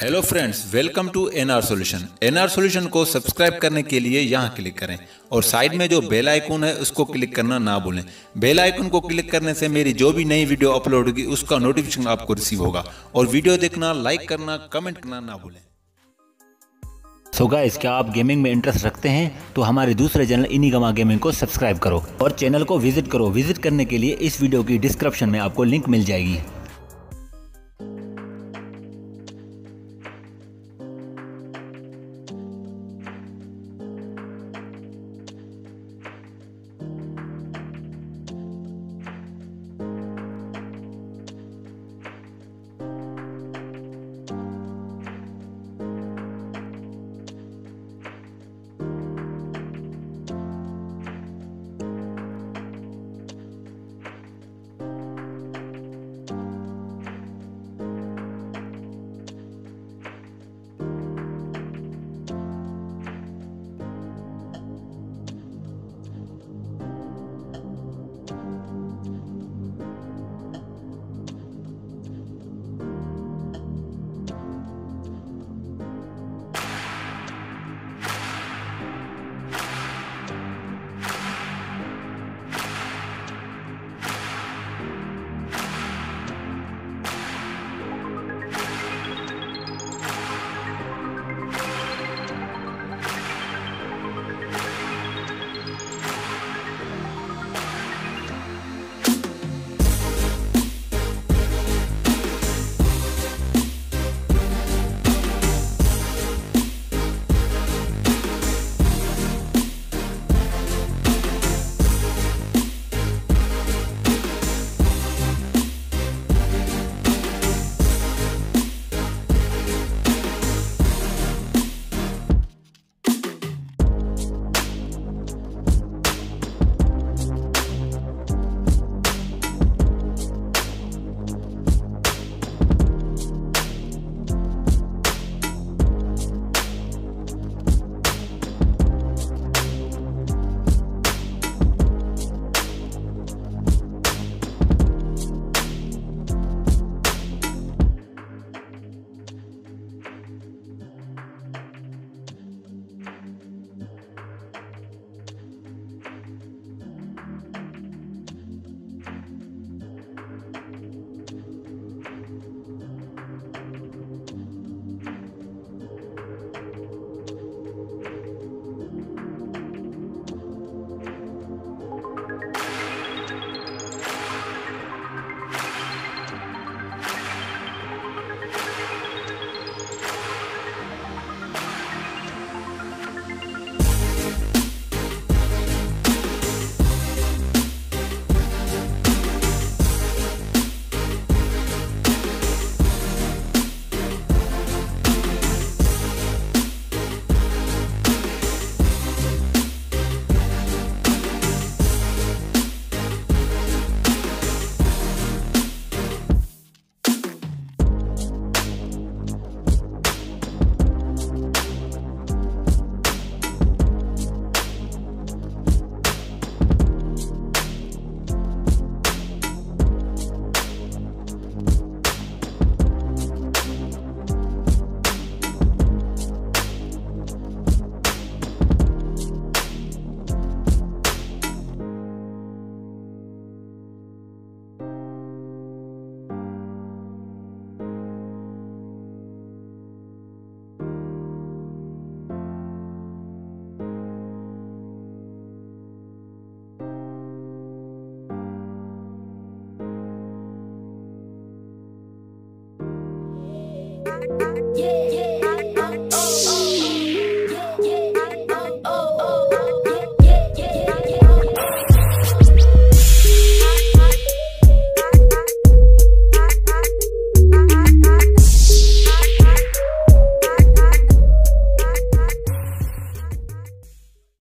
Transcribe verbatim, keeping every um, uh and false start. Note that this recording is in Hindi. Hello friends, welcome to NR solution. NR solution को सब्सक्राइब करने के लिए यहां क्लिक करें और साइड में जो बेल आइकन है उसको क्लिक करना ना भूलें। बेल आइकन को क्लिक करने से मेरी जो भी नई वीडियो अपलोड होगी उसका नोटिफिकेशन आपको रिसीव होगा। और वीडियो देखना, लाइक करना, कमेंट करना ना भूलें। सो गाइस, क्या आप गेमिंग में इंटरेस्ट रखते हैं? तो हमारे दूसरे चैनल एनिग्मा गेमिंग को सब्सक्राइब करो और चैनल को विजिट करो। विजिट करने के लिए इस वीडियो की डिस्क्रिप्शन में आपको लिंक मिल जाएगी। Yeah, yeah.